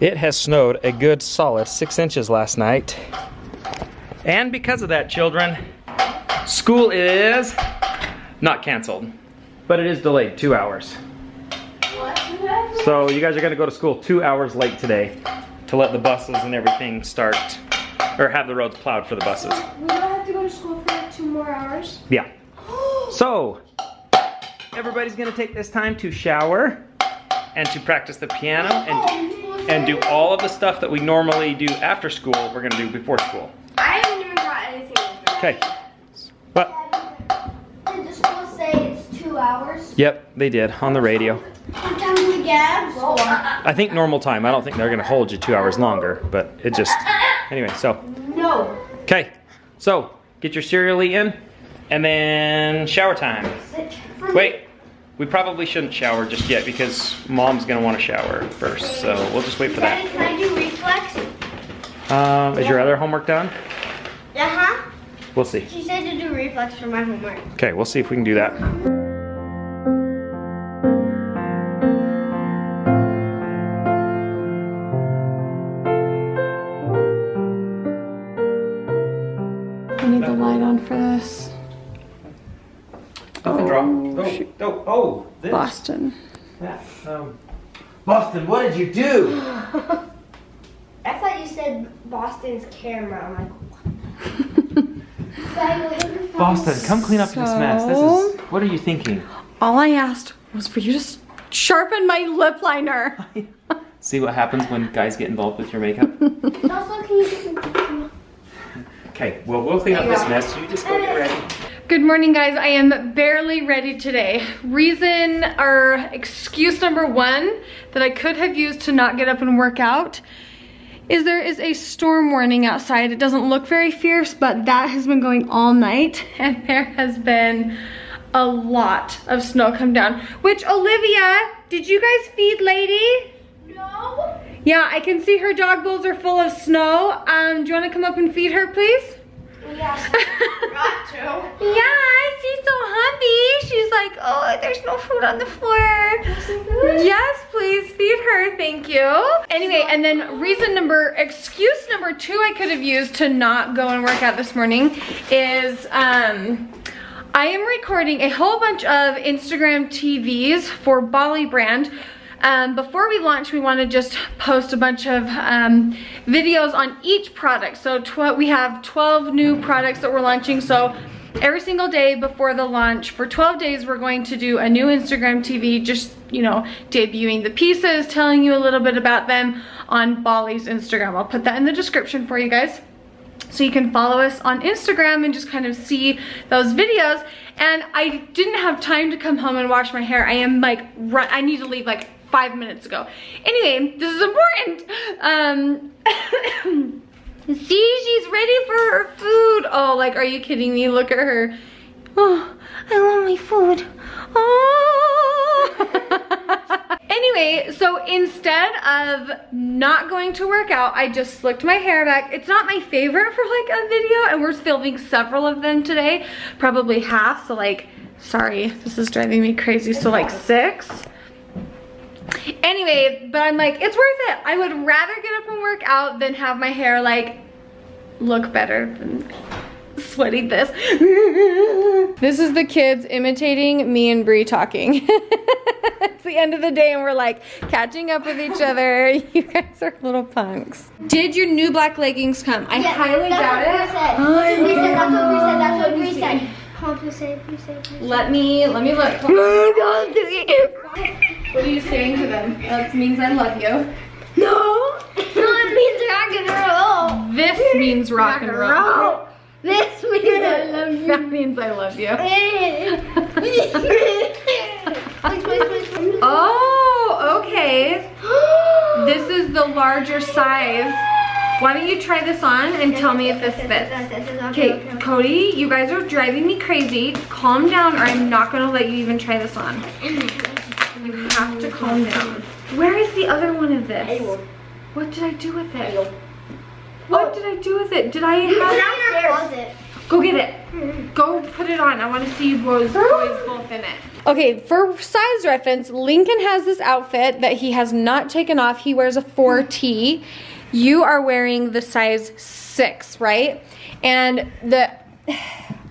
It has snowed a good solid 6 inches last night. And because of that, children, school is not canceled, but it is delayed 2 hours. So you guys are gonna go to school 2 hours late today to let the buses and everything start, or have the roads plowed for the buses. We don't have to go to school for like 2 more hours? Yeah. So, everybody's gonna take this time to shower and to practice the piano and do all of the stuff that we normally do after school, we're gonna do before school. I haven't even got anything. Okay. But did the school say it's 2 hours? Yep, they did, on the radio. What time do we get? I think normal time. I don't think they're gonna hold you 2 hours longer, but it just, anyway, so. No. Okay, so get your cereal eaten and then shower time. Wait, we probably shouldn't shower just yet because mom's gonna wanna shower first, so we'll just wait for that. Daddy, can I do reflex? Is your other homework done? Uh-huh. We'll see. She said to do reflex for my homework. Okay, we'll see if we can do that. I need the light on for this. Oh, shoot. Oh, this. Boston. Yeah, Boston, what did you do? I thought you said Boston's camera. I'm like, what? Boston, come clean up this mess. This is, what are you thinking? All I asked was for you to sharpen my lip liner. See what happens when guys get involved with your makeup? Also, can you okay, well, we'll clean up this mess. You just go get ready. Good morning, guys. I am barely ready today. Reason or excuse number one that I could have used to not get up and work out is there is a storm warning outside. It doesn't look very fierce, but that has been going all night, and there has been a lot of snow come down. Which, Olivia, did you guys feed Lady? No. Yeah, I can see her dog bowls are full of snow. Do you wanna come up and feed her, please? Yes, got to. Yeah, she's so hungry. She's like, oh, there's no food on the floor. Yes, please feed her, thank you. Anyway, and then excuse number two I could have used to not go and work out this morning is, I am recording a whole bunch of Instagram TVs for Bali brand. Before we launch, we want to just post a bunch of videos on each product. So we have 12 new products that we're launching. So every single day before the launch for 12 days, we're going to do a new Instagram TV, just, you know, debuting the pieces, telling you a little bit about them on Bali's Instagram. I'll put that in the description for you guys, so you can follow us on Instagram and just kind of see those videos. And I didn't have time to come home and wash my hair. I am like, I need to leave like 5 minutes ago. Anyway, this is important. See, she's ready for her food. Oh, like, are you kidding me? Look at her. Oh, I love my food. Oh. Anyway, so instead of not going to work out, I just slicked my hair back. It's not my favorite for like a video, and we're filming several of them today, probably half. So like, sorry, this is driving me crazy. So like 6. Anyway, but I'm like, it's worth it. I would rather get up and work out than have my hair like look better than sweaty this. This is the kids imitating me and Bree talking. It's the end of the day and we're like catching up with each other. You guys are little punks. Did your new black leggings come? I highly doubt it. That's what Bree said. Let me look. What are you saying to them? That means I love you. No, it means rock and roll. This means rock and roll. This means I love you. That means I love you. Oh, okay. This is the larger size. Why don't you try this on and tell me if this fits. Okay, Cody, you guys are driving me crazy. Calm down or I'm not gonna let you even try this on. You have to calm down. Where is the other one of this? What did I do with it? What did I do with it? Did I have it? Go get it. Go put it on. I want to see Rose boys both in it. Okay, for size reference, Lincoln has this outfit that he has not taken off. He wears a 4T. You are wearing the size 6, right? And the...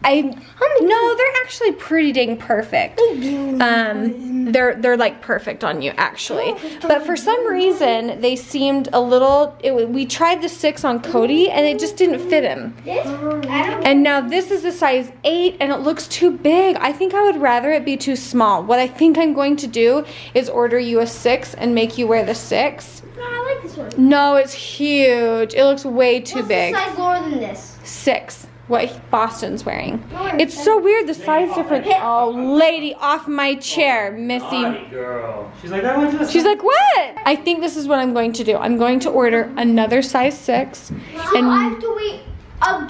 No, they're actually pretty dang perfect. They're like perfect on you, actually. But for some reason, they seemed a little, we tried the 6 on Cody, and it just didn't fit him. And now this is a size 8, and it looks too big. I think I would rather it be too small. What I think I'm going to do is order you a 6 and make you wear the 6. No, I like this one. No, it's huge. It looks way too big. What's the size lower than this? 6. What Boston's wearing. It's so weird, the size difference. Oh, lady, off my chair, Missy. Girl. She's like, she's like, what? I think this is what I'm going to do. I'm going to order another size 6. And I have to wait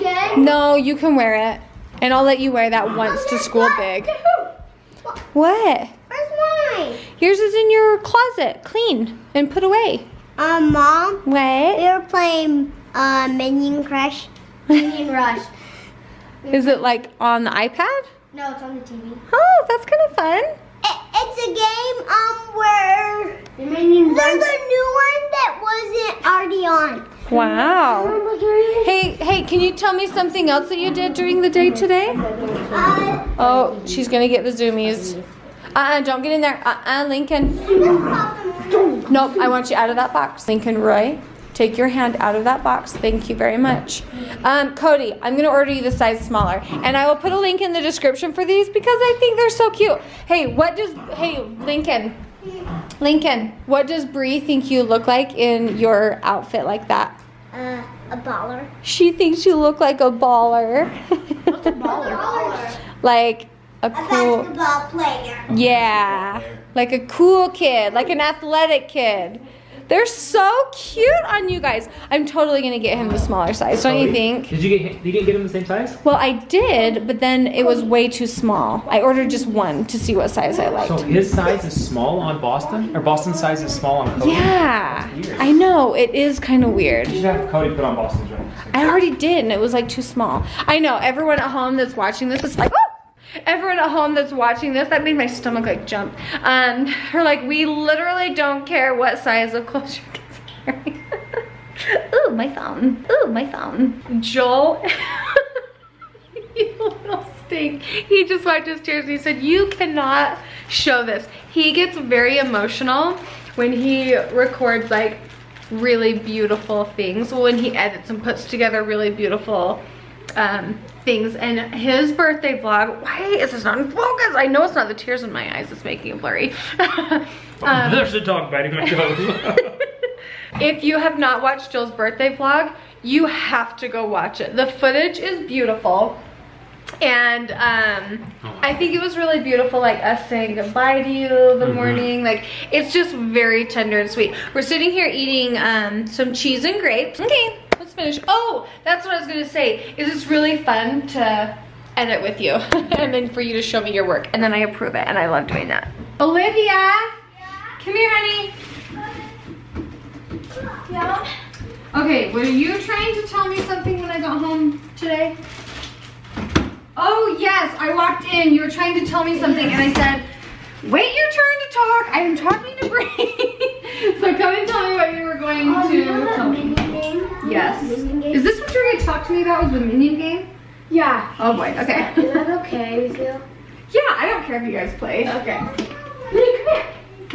again? No, you can wear it. And I'll let you wear that once to school big. What? Where's mine? Yours is in your closet, clean, and put away. Mom? What? We were playing Minion Rush. Is it like on the iPad? No, it's on the TV. Oh, that's kind of fun. It's a game where there's a new one that wasn't already on. Wow. Hey, can you tell me something else that you did during the day today? Oh, she's going to get the zoomies. Don't get in there. Lincoln. Nope, I want you out of that box. Lincoln Roy. Take your hand out of that box. Thank you very much. Cody, I'm going to order you the size smaller. And I will put a link in the description for these because I think they're so cute. Hey, Lincoln, what does Bree think you look like in your outfit like that? A baller. She thinks you look like a baller. What's a baller? Like a cool... A basketball player. Yeah. Like a cool kid. Like an athletic kid. They're so cute on you guys. I'm totally gonna get him the smaller size, don't you think? Did you get him the same size? Well, I did, but then it was way too small. I ordered just one to see what size I liked. So his size is small on Boston? Or Boston's size is small on Cody? Yeah, I know, it is kind of weird. You should have Cody put on Boston's right? I already did, and it was like too small. I know, everyone at home that's watching this is like, oh! Everyone at home that's watching this, that made my stomach like jump. They're like, we literally don't care what size of clothes your kids are wearing. Ooh, my thumb. Ooh, my thumb. Joel, you little stink. He just wiped his tears and he said, you cannot show this. He gets very emotional when he records like really beautiful things. Well, when he edits and puts together really beautiful things. And his birthday vlog, why is this not in focus? I know it's not, the tears in my eyes, it's making it blurry. There's a dog biting my toes. If you have not watched Joel's birthday vlog, you have to go watch it. The footage is beautiful. And I think it was really beautiful, like us saying goodbye to you the morning. Like, it's just very tender and sweet. We're sitting here eating some cheese and grapes. Okay. Finish. Oh, that's what I was gonna say, is it's really fun to edit with you and then for you to show me your work and then I approve it, and I love doing that. Olivia, yeah. Come here, honey. Yeah. Okay, were you trying to tell me something when I got home today? Oh yes, I walked in, you were trying to tell me something and I said, wait your turn to talk, I am talking to Bree. So come and tell me what you were going to tell me. Yes. Is this what you were going to talk to me about, was the Minion game? Yeah. Oh boy, okay. Is that okay with you? Yeah, I don't care if you guys play. Okay. Minnie, come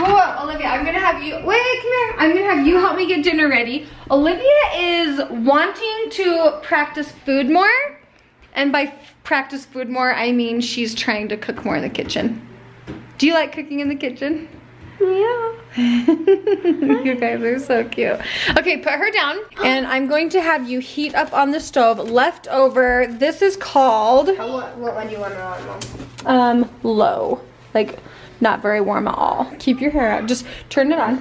here. Whoa, Olivia, I'm going to have you, come here. I'm going to have you help me get dinner ready. Olivia is wanting to practice food more. And by practice food more, I mean she's trying to cook more in the kitchen. Do you like cooking in the kitchen? Yeah. You guys are so cute. Okay, put her down and I'm going to have you heat up on the stove leftover. This is called what one do you want on? Low, like not very warm at all. Keep your hair out, just turn it on.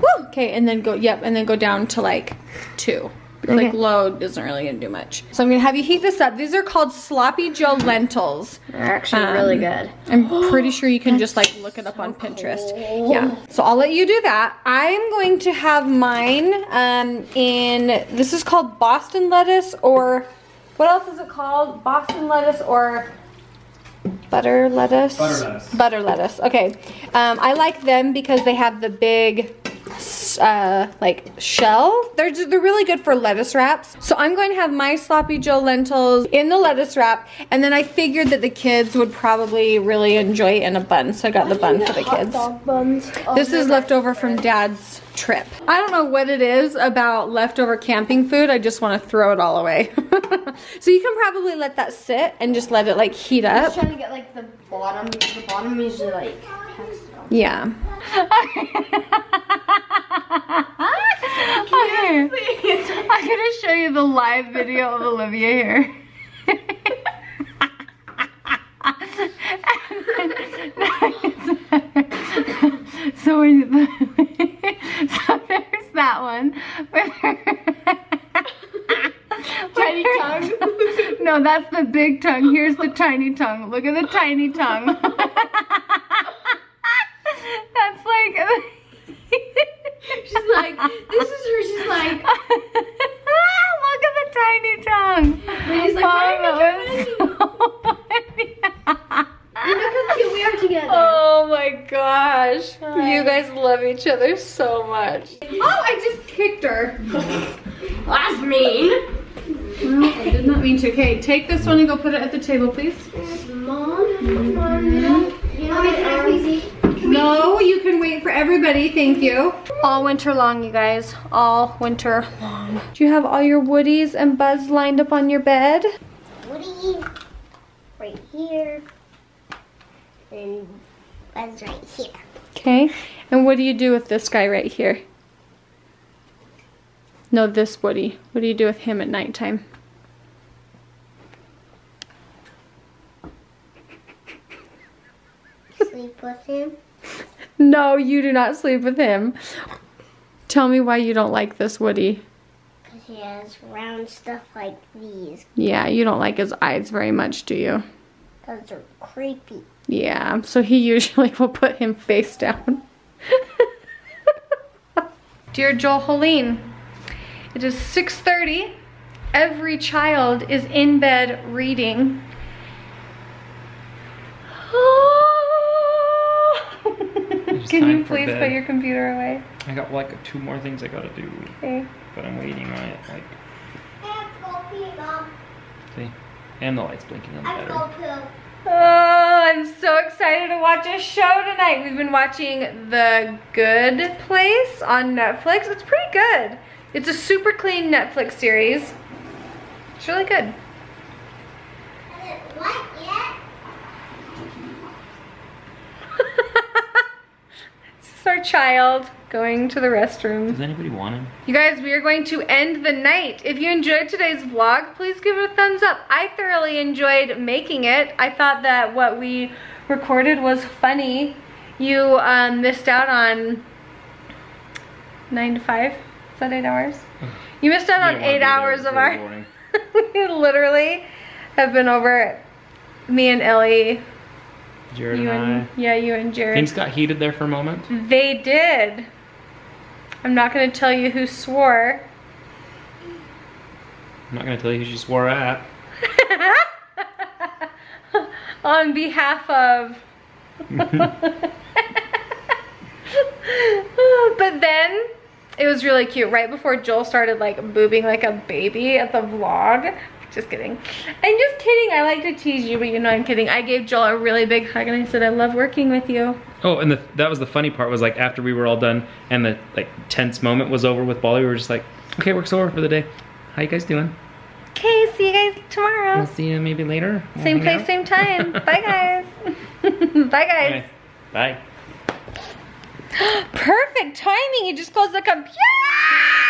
Woo! Okay, and then go, yep, and then go down to like 2. Okay. Like low isn't really gonna do much. So I'm gonna have you heat this up. These are called Sloppy Joe lentils. They're actually really good. I'm pretty sure you can just like look it up on Pinterest. Cool. Yeah. So I'll let you do that. I'm going to have mine in, this is called Boston lettuce or What else is it called? Boston lettuce or butter lettuce? Butter lettuce. Butter lettuce, okay. I like them because they have the big like shell. They're really good for lettuce wraps. So I'm going to have my Sloppy Joe lentils in the lettuce wrap, and then I figured that the kids would probably really enjoy it in a bun, so I got the bun for the kids. This is leftover from Dad's trip. I don't know what it is about leftover camping food. I just want to throw it all away. So you can probably let that sit and just let it like heat up. I'm just trying to get like the bottom. The bottom usually like has to go. Yeah. Okay. I'm gonna show you the live video of Olivia here. So there's that one. Tiny tongue. No, that's the big tongue. Here's the tiny tongue. Look at the tiny tongue. That's like. She's like, this is her. She's like, look at the tiny tongue. She's like, and look how cute we are together. Oh my gosh. Hi. You guys love each other so much. Oh, I just kicked her. That's mean. No, I did not mean to. Okay, take this one and go put it at the table, please. Mom, you know what I'm easy. No, you can wait for everybody, thank you. All winter long, you guys, all winter long. Do you have all your Woodies and Buzz lined up on your bed? Woody, right here, and Buzz right here. Okay, and what do you do with this guy right here? No, this Woody. What do you do with him at nighttime? Sleep with him. No, you do not sleep with him. Tell me why you don't like this Woody. Because he has round stuff like these. Yeah, you don't like his eyes very much, do you? Because they're creepy. Yeah, so he usually will put him face down. Dear Joel Hoellein, it is 6:30. Every child is in bed reading. Can you please put your computer away? I got like 2 more things I gotta do. Okay. But I'm waiting on it. Like. See? And the light's blinking on the battery. Oh, I'm so excited to watch a show tonight. We've been watching The Good Place on Netflix. It's pretty good. It's a super clean Netflix series. It's really good. What? Yeah. Our child going to the restroom. Does anybody want him? You guys, we are going to end the night. If you enjoyed today's vlog, please give it a thumbs up. I thoroughly enjoyed making it. I thought that what we recorded was funny. You missed out on 9 to 5. Is that 8 hours? You missed out on 8 hours of our... We literally have been over, me and Ellie. Jared and I. Yeah, you and Jared. Things got heated there for a moment. They did. I'm not going to tell you who swore. I'm not going to tell you who she swore at. On behalf of. But then, it was really cute. Right before Joel started like boobing like a baby at the vlog. Just kidding. I'm just kidding. I like to tease you, but you know I'm kidding. I gave Joel a really big hug and I said, I love working with you. Oh, and that was the funny part was like after we were all done and the like tense moment was over with Bali, we were just like, okay, work's over for the day. How you guys doing? Okay, see you guys tomorrow. We'll see you maybe later. Same place, same time. Bye, guys. Bye, guys. Bye. Bye. Perfect timing. You just closed the computer.